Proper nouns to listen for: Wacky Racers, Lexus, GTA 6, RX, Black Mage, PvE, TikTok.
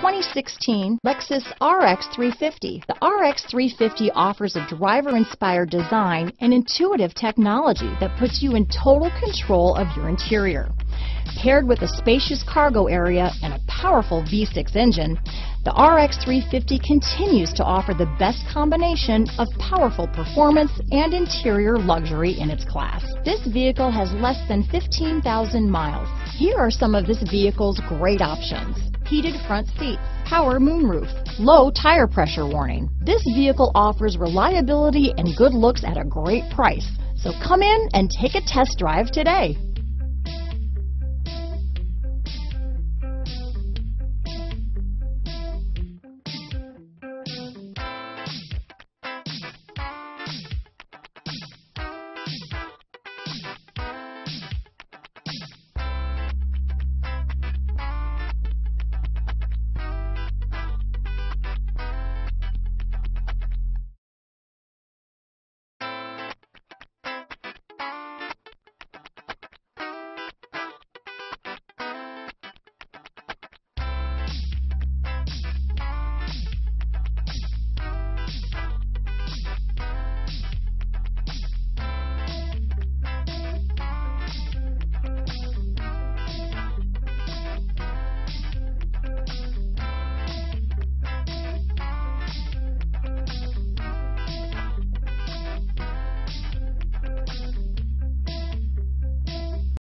2016 Lexus RX 350. The RX 350 offers a driver-inspired design and intuitive technology that puts you in total control of your interior. Paired with a spacious cargo area and a powerful V6 engine, the RX 350 continues to offer the best combination of powerful performance and interior luxury in its class. This vehicle has less than 15,000 miles. Here are some of this vehicle's great options: heated front seats, power moonroof, low tire pressure warning. This vehicle offers reliability and good looks at a great price. So come in and take a test drive today.